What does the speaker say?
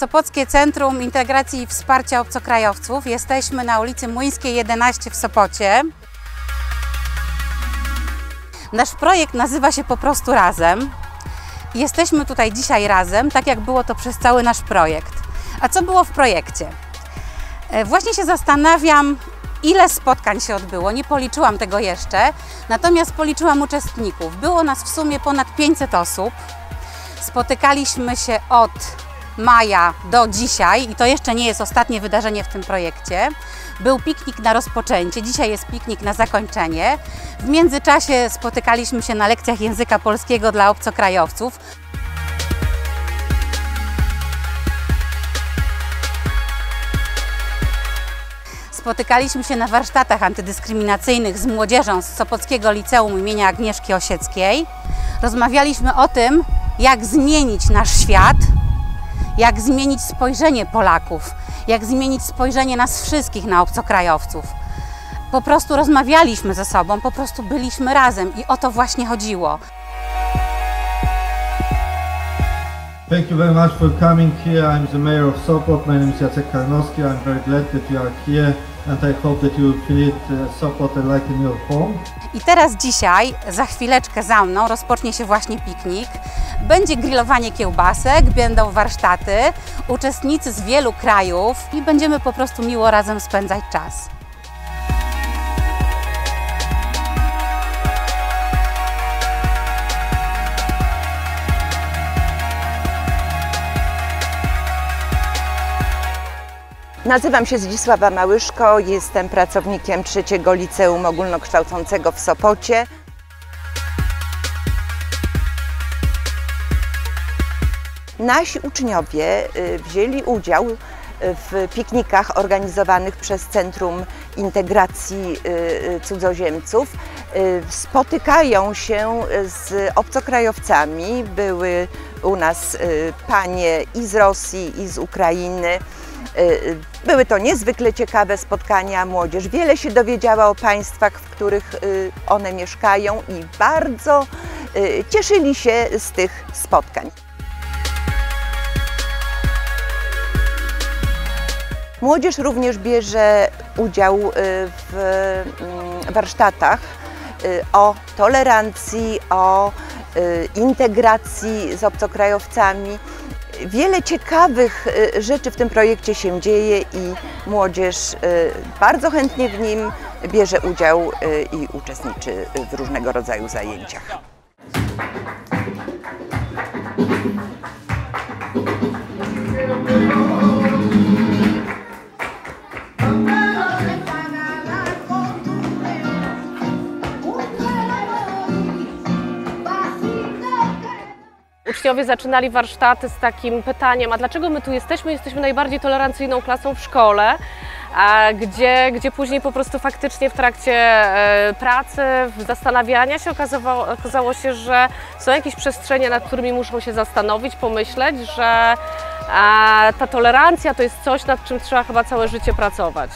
Sopockie Centrum Integracji i Wsparcia Obcokrajowców. Jesteśmy na ulicy Młyńskiej 11 w Sopocie. Nasz projekt nazywa się Po prostu razem. Jesteśmy tutaj dzisiaj razem, tak jak było to przez cały nasz projekt. A co było w projekcie? Właśnie się zastanawiam, ile spotkań się odbyło, nie policzyłam tego jeszcze, natomiast policzyłam uczestników. Było nas w sumie ponad 500 osób. Spotykaliśmy się od maja do dzisiaj i to jeszcze nie jest ostatnie wydarzenie w tym projekcie. Był piknik na rozpoczęcie, dzisiaj jest piknik na zakończenie. W międzyczasie spotykaliśmy się na lekcjach języka polskiego dla obcokrajowców. Spotykaliśmy się na warsztatach antydyskryminacyjnych z młodzieżą z Sopockiego Liceum imienia Agnieszki Osieckiej. Rozmawialiśmy o tym, jak zmienić nasz świat, jak zmienić spojrzenie Polaków, jak zmienić spojrzenie nas wszystkich na obcokrajowców. Po prostu rozmawialiśmy ze sobą, po prostu byliśmy razem i o to właśnie chodziło. Thank you very much for coming here. I'm the mayor of Sopot. My name is Jacek Karnowski. I'm very glad that you are here and I hope that you feel Sopot like in your home. I teraz dzisiaj, za chwileczkę za mną, rozpocznie się właśnie piknik. Będzie grillowanie kiełbasek, będą warsztaty, uczestnicy z wielu krajów i będziemy po prostu miło razem spędzać czas. Nazywam się Zdzisława Małyszko, jestem pracownikiem III Liceum Ogólnokształcącego w Sopocie. Nasi uczniowie wzięli udział w piknikach organizowanych przez Centrum Integracji Cudzoziemców. Spotykają się z obcokrajowcami. Były u nas panie i z Rosji, i z Ukrainy. Były to niezwykle ciekawe spotkania, młodzież wiele się dowiedziała o państwach, w których one mieszkają i bardzo cieszyli się z tych spotkań. Młodzież również bierze udział w warsztatach o tolerancji, o integracji z obcokrajowcami. Wiele ciekawych rzeczy w tym projekcie się dzieje i młodzież bardzo chętnie w nim bierze udział i uczestniczy w różnego rodzaju zajęciach. Uczniowie zaczynali warsztaty z takim pytaniem, a dlaczego my tu jesteśmy? Jesteśmy najbardziej tolerancyjną klasą w szkole, gdzie później po prostu faktycznie w trakcie pracy, zastanawiania się okazało się, że są jakieś przestrzenie, nad którymi muszą się zastanowić, pomyśleć, że ta tolerancja to jest coś, nad czym trzeba chyba całe życie pracować.